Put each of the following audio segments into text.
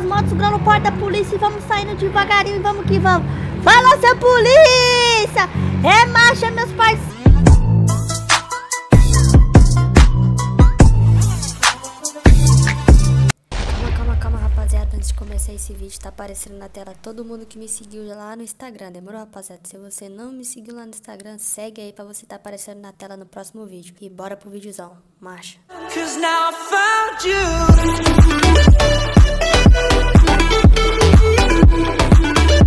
as motos, grau no porta da polícia e vamos saindo devagarinho e vamos que vamos. Fala, seu polícia! É marcha, meus parceiros! Começar esse vídeo, tá aparecendo na tela todo mundo que me seguiu lá no Instagram, demorou, rapaziada? Se você não me seguiu lá no Instagram, segue aí pra você tá aparecendo na tela no próximo vídeo. E bora pro videozão, marcha!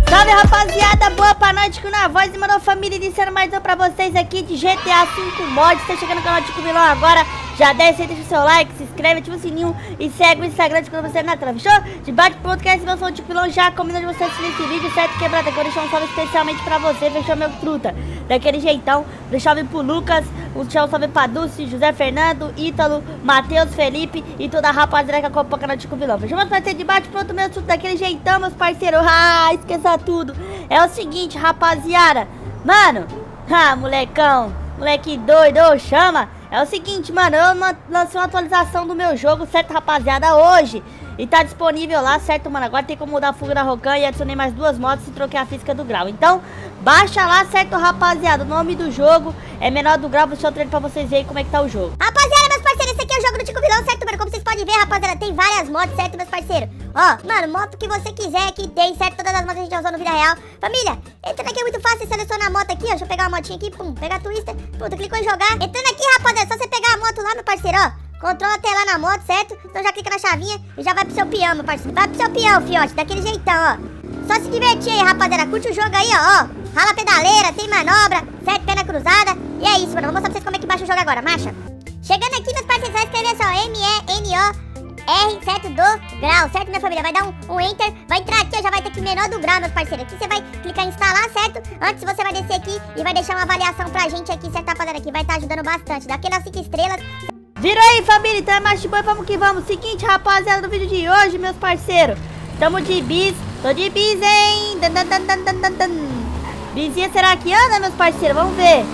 Salve, rapaziada, boa pra nós, Tico na voz e mano, família, iniciando mais um pra vocês aqui de GTA 5 Mods. Tá chegando no canal Tico Milão agora, já desce aí, deixa o seu like, se inscreve, ativa o sininho e segue o Instagram de quando você na tela, fechou? De bate pronto, que é esse meu som de pilão, já combina de você assistir esse vídeo, certo? Quebrada, que eu vou deixar um salve especialmente pra você, fechou, meu truta? Daquele jeitão, deixar um salve pro Lucas, deixar um salve pra Dulce, José Fernando, Ítalo, Matheus, Felipe e toda a rapaziada que acompanha o canal de Cubilão, fechou? Mas vai ser de bate pronto, meu truta, daquele jeitão, meus parceiros, ah, esqueça tudo. É o seguinte, rapaziada, mano, ah, molecão, moleque doido, oh, chama. É o seguinte, mano, eu lancei uma atualização do meu jogo, certo, rapaziada, hoje. E tá disponível lá, certo, mano? Agora tem como mudar a fuga da ROCAN e adicionei mais duas motos e troquei a física do grau. Então, baixa lá, certo, rapaziada? O nome do jogo é Menor do Grau, vou deixar o treino pra vocês verem como é que tá o jogo. Rapaziada, meus parceiros, esse aqui é o jogo do Tico Milão, certo, mano? Como vocês podem ver, rapaziada, tem várias motos, certo, meus parceiros? Ó, mano, moto que você quiser aqui tem, certo? Todas as motos a gente já usou no vida real. Família, entrando aqui é muito fácil, você seleciona a moto aqui, ó. Deixa eu pegar uma motinha aqui, pum, pegar a twister, pum, tu clicou em jogar. Entrando aqui, rapaziada, é só você pegar a moto lá, meu parceiro, ó. Controla até lá na moto, certo? Então já clica na chavinha e já vai pro seu peão, meu parceiro. Vai pro seu peão, fiote, daquele jeitão, ó. Só se divertir aí, rapaziada. Curte o jogo aí, ó. Rala a pedaleira, tem manobra, certo? Perna cruzada. E é isso, mano. Vou mostrar pra vocês como é que baixa o jogo agora, marcha. Chegando aqui, meus parceiros, vai escrever só M-E-N-O-R, certo? Do grau, certo, minha família? Vai dar um enter, vai entrar aqui, ó. Já vai ter que Menor do Grau, meus parceiros. Aqui você vai clicar em instalar, certo? Antes você vai descer aqui e vai deixar uma avaliação pra gente aqui, certo, rapaziada? Que vai estar ajudando bastante. Dá aquelas 5 estrelas. Vira aí, família, então é mais de boa, vamos que vamos. Seguinte, rapaziada, no vídeo de hoje, meus parceiros, tamo de bis, tô de bis, hein? Bizinha, será que anda, meus parceiros? Vamos ver.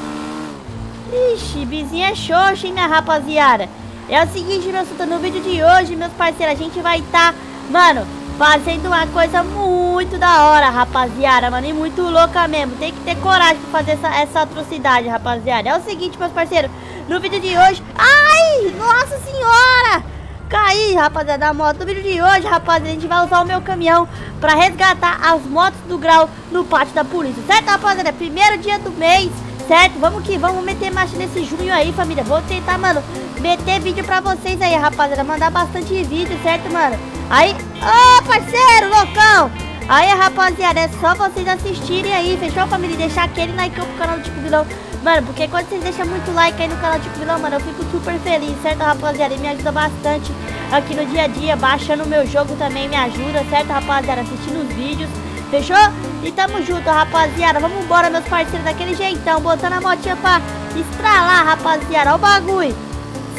Ixi, bizinha é xoxa, hein, minha rapaziada. É o seguinte, meu assunto, no vídeo de hoje, meus parceiros, a gente vai tá, mano, fazendo uma coisa muito da hora, rapaziada, mano, e muito louca mesmo. Tem que ter coragem pra fazer essa atrocidade, rapaziada. É o seguinte, meus parceiros, no vídeo de hoje... Ai, nossa senhora! Caí, rapaziada, da moto. No vídeo de hoje, rapaziada, a gente vai usar o meu caminhão pra resgatar as motos do grau no pátio da polícia. Certo, rapaziada? Primeiro dia do mês, certo? Vamos que vamos meter marcha nesse junho aí, família. Vou tentar, mano, meter vídeo pra vocês aí, rapaziada. Mandar bastante vídeo, certo, mano? Aí... Ô, parceiro, loucão! Aí, rapaziada, é só vocês assistirem aí, fechou, família? E deixar aquele like pro canal do Tico Milão. Mano, porque quando vocês deixam muito like aí no canal Tico Milão, mano, eu fico super feliz, certo, rapaziada? E me ajuda bastante aqui no dia a dia, baixando o meu jogo também me ajuda, certo, rapaziada? Assistindo os vídeos, fechou? E tamo junto, rapaziada. Vamos embora, meus parceiros, daquele jeitão, botando a motinha pra estralar, rapaziada. Ó o bagulho.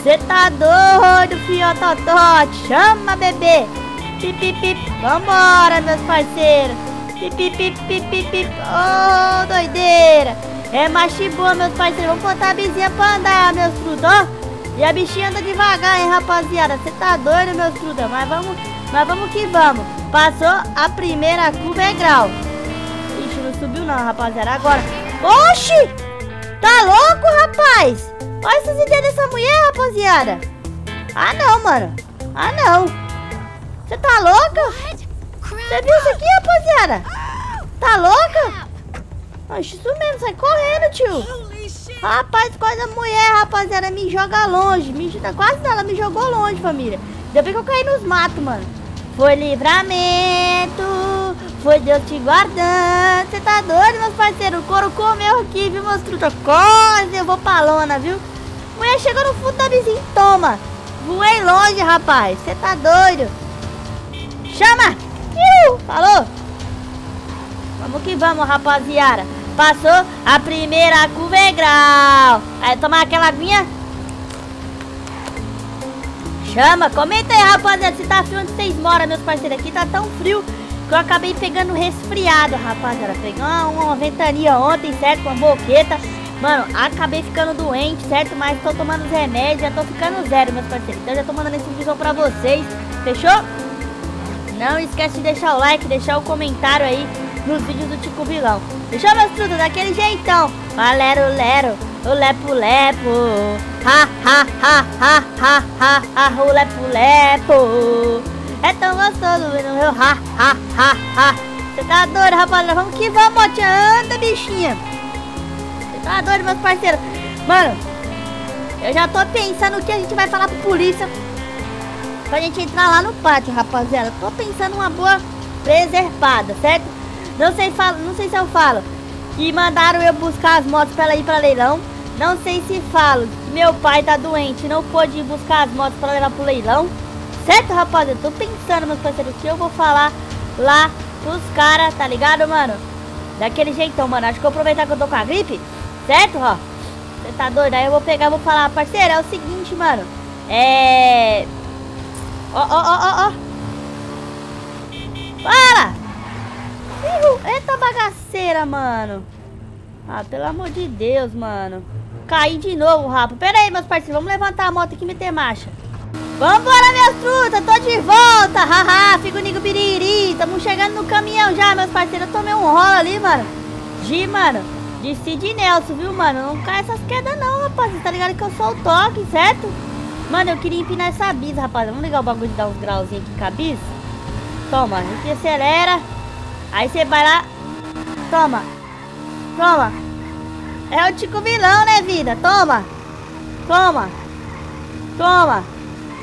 Cê tá doido, fiototote. Chama, bebê. Pip, pip, pip. Vambora, meus parceiros. Pip, pip, pip, pip, pip. Ô, doideira. É machi boa, meus parceiros. Vamos botar a bizinha pra andar, meus frutos, ó. E a bichinha anda devagar, hein, rapaziada. Você tá doido, meus frutos. Mas vamos que vamos. Passou a primeira curva, é grau. Ixi, não subiu não, rapaziada. Agora. Oxi! Tá louco, rapaz? Olha essas ideias dessa mulher, rapaziada. Ah, não, mano. Ah, não. Você tá louca? Você viu isso aqui, rapaziada? Tá louca? Oxe, isso mesmo, sai correndo, tio. Rapaz, quase a mulher, rapaziada, me joga longe. Quase ela me jogou longe, família. Ainda bem que eu caí nos matos, mano. Foi livramento, foi Deus te guardando. Você tá doido, meus parceiros? O couro comeu aqui, viu, meus truta? Quase eu vou pra lona, viu? Mulher chegou no fundo da vizinha, toma. Voei longe, rapaz. Você tá doido? Chama! Falou! Vamos que vamos, rapaziada. Passou a primeira curva, é grau. Aí tomar aquela aguinha. Chama, comenta aí, rapaziada, se tá frio onde vocês moram, meus parceiros. Aqui tá tão frio que eu acabei pegando resfriado, rapaziada. Peguei uma ventania ontem, certo? Uma boqueta. Mano, acabei ficando doente, certo? Mas tô tomando os remédios, já tô ficando zero, meus parceiros. Então já tô mandando esse vídeo pra vocês, fechou? Não esquece de deixar o like, deixar o comentário aí nos vídeos do Tico Milão. Deixa nós tudo daquele jeitão. Valero, lero, o lepo, lepo. Ha, ha, ha, ha, ha, ha, ha, o lepo, lepo. É tão gostoso ver no meu ha, ha, ha, ha. Você tá doido, rapaziada? Vamos que vamos, anda, bichinha. Você tá doido, meus parceiros? Mano, eu já tô pensando o que a gente vai falar pra polícia pra gente entrar lá no pátio, rapaziada. Eu tô pensando uma boa preservada, certo? Não sei se eu falo que mandaram eu buscar as motos pra ela ir pra leilão. Não sei se falo que meu pai tá doente e não pôde ir buscar as motos pra levar pro leilão. Certo, rapaziada? Tô pensando, meus parceiros, que eu vou falar lá pros caras, tá ligado, mano? Daquele jeitão, mano. Acho que eu vou aproveitar que eu tô com a gripe, certo, ó? Você tá doido? Aí eu vou pegar e vou falar: parceiro, é o seguinte, mano. É... ó, ó, ó, ó. Para! Eita bagaceira, mano. Ah, pelo amor de Deus, mano. Caí de novo, rapa. Pera aí, meus parceiros. Vamos levantar a moto aqui e meter marcha. Vambora, minhas trutas. Tô de volta. Haha, fico nigo biriri. Tamo chegando no caminhão já, meus parceiros. Eu tomei um rolo ali, mano. De Cid Nelson, viu, mano? Não cai essas quedas não, rapaz. Você tá ligado que eu sou o toque, certo? Mano, eu queria empinar essa bis, rapaz. Vamos ligar o bagulho de dar uns grauzinhos aqui com a bis? Toma, a gente acelera. Aí você vai lá. Toma. Toma. É o Tico Milão, né, vida? Toma. Toma. Toma.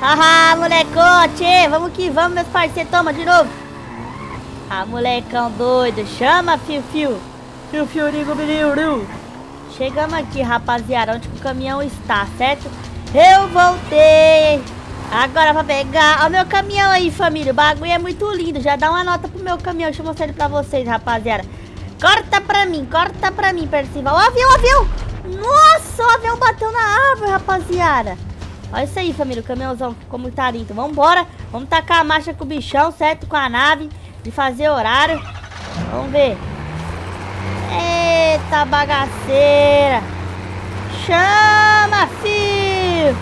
Haha, molecote. Vamos que vamos, meus parceiros. Toma de novo. Ah, molecão doido. Chama, fio-fio. Fio-fio, rigo-biriu. Chegamos aqui, rapaziada, onde o caminhão está, certo? Eu voltei. Agora pra pegar. Ó, meu caminhão aí, família. O bagulho é muito lindo. Já dá uma nota pro meu caminhão. Deixa eu mostrar ele pra vocês, rapaziada. Corta pra mim, Percival. Ó, avião, avião. Nossa, o avião bateu na árvore, rapaziada. Olha isso aí, família. O caminhãozão ficou muito lindo. Vambora. Vamos tacar a marcha com o bichão, certo? Com a nave. De fazer horário. Vamos ver. Eita bagaceira. Chama, filho.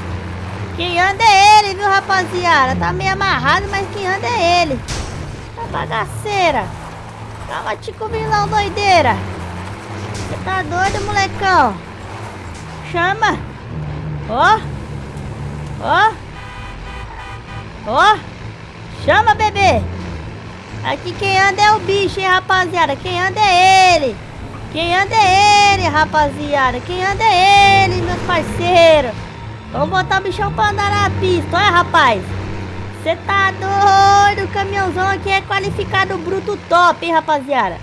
Quem anda é ele, viu, rapaziada? Tá meio amarrado, mas quem anda é ele. Tá bagaceira. Calma, Tico Milão, doideira. Você tá doido, molecão? Chama. Ó. Ó. Ó. Chama, bebê. Aqui quem anda é o bicho, hein, rapaziada? Quem anda é ele. Quem anda é ele, rapaziada? Quem anda é ele, meus parceiros? Vamos botar o bichão pra andar na pista. Olha, rapaz. Você tá doido. O caminhãozão aqui é qualificado bruto top, hein, rapaziada.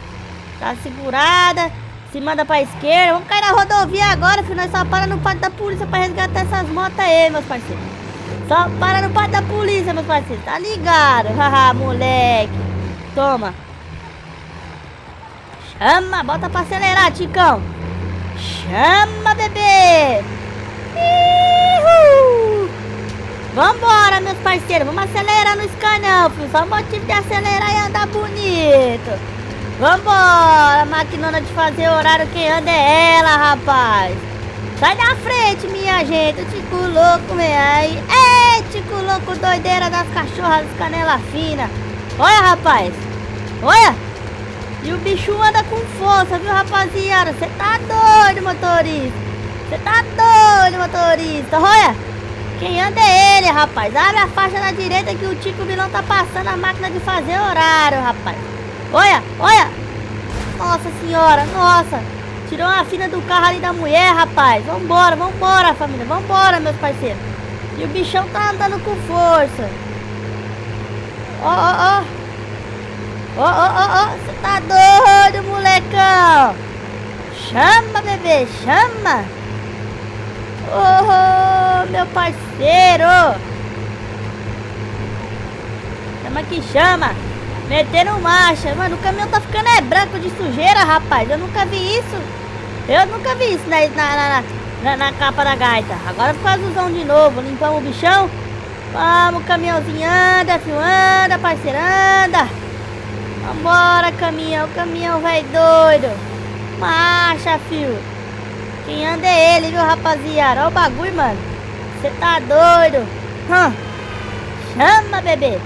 Tá segurada. Se manda pra esquerda. Vamos cair na rodovia agora, filho. Nós só para no pátio da polícia pra resgatar essas motos aí, meus parceiros. Só para no pátio da polícia, meus parceiros. Tá ligado? Haha, moleque. Toma. Chama. Bota pra acelerar, Ticão. Chama, bebê. Vambora, meus parceiros. Vamos acelerar no canão, filho. Só o motivo de acelerar e andar bonito. Vambora, maquinona de fazer horário. Quem anda é ela, rapaz. Sai da frente, minha gente. Tico louco, meu. Aí. Ei, Tico louco, doideira das cachorras, das canela fina. Olha, rapaz. Olha. E o bicho anda com força, viu, rapaziada? Você tá doido, motorista. Você tá doido, motorista. Olha. Quem anda é ele, rapaz. Abre a faixa na direita que o Tico Milão tá passando a máquina de fazer horário, rapaz. Olha, olha. Nossa senhora, nossa. Tirou uma fina do carro ali da mulher, rapaz. Vambora, vambora, família. Vambora, meus parceiros. E o bichão tá andando com força. Ó, ó, ó. Ó, ó, ó, ó. Você tá doido, molecão. Chama, bebê, chama. Oh, oh. Meu parceiro, chama que chama. Meteram marcha. Mano, o caminhão tá ficando é branco de sujeira, rapaz. Eu nunca vi isso. Eu nunca vi isso na capa da gaita. Agora ficou azulzão de novo. Limpamos o bichão. Vamos, caminhãozinho. Anda, filho, anda, parceiro, anda. Vambora, caminhão. Caminhão vai doido. Marcha, filho. Quem anda é ele, viu, rapaziada? Olha o bagulho, mano. Você tá doido? Chama, bebê.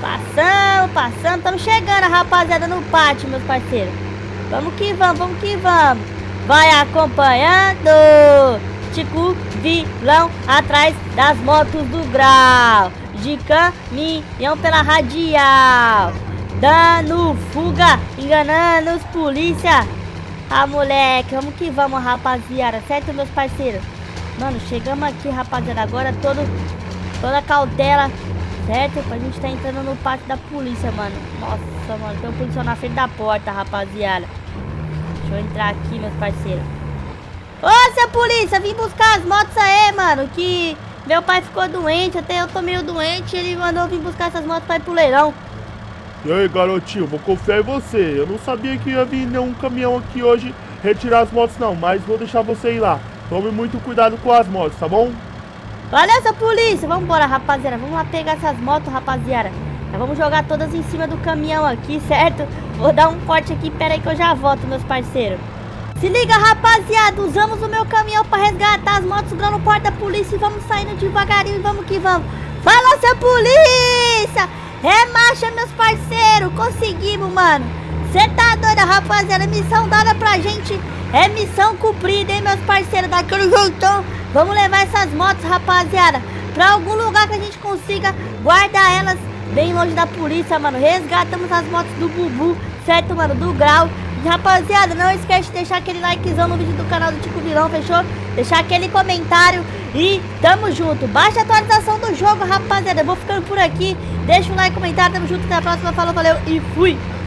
Passamos, estamos chegando, rapaziada, no pátio, meus parceiros. Vamos que vamos. Vai acompanhando Tico Milão atrás das motos do grau, de caminhão pela radial, dando fuga, enganando os polícia. Ah, moleque, vamos que vamos, rapaziada, certo, meus parceiros? Mano, chegamos aqui, rapaziada, agora toda a cautela, certo? A gente tá entrando no pátio da polícia, mano. Nossa, mano, tem um policial na frente da porta, rapaziada. Deixa eu entrar aqui, meus parceiros. Ô, seu polícia, vim buscar as motos aí, mano, que meu pai ficou doente, até eu tô meio doente, ele mandou vir buscar essas motos pra ir pro leilão. E aí, garotinho, vou confiar em você. Eu não sabia que ia vir nenhum caminhão aqui hoje retirar as motos, não, mas vou deixar você ir lá. Tome muito cuidado com as motos, tá bom? Valeu, seu polícia! Vambora, rapaziada. Vamos lá pegar essas motos, rapaziada. Nós vamos jogar todas em cima do caminhão aqui, certo? Vou dar um corte aqui, pera aí que eu já volto, meus parceiros. Se liga, rapaziada, usamos o meu caminhão pra resgatar as motos lá no porta da polícia e vamos saindo devagarinho e vamos que vamos. Falou, seu polícia! É marcha, meus parceiros! Conseguimos, mano! Cê tá doida, rapaziada? Missão dada pra gente é missão cumprida, hein, meus parceiros? Daquele jeitão, vamos levar essas motos, rapaziada, pra algum lugar que a gente consiga guardar elas bem longe da polícia, mano. Resgatamos as motos do Bubu, certo, mano? Do grau. E, rapaziada, não esquece de deixar aquele likezão no vídeo do canal do Tico Milão, fechou? Deixar aquele comentário e tamo junto. Baixa a atualização do jogo, rapaziada. Eu vou ficando por aqui. Deixa o like, comentário, tamo junto. Até a próxima, falou, valeu e fui!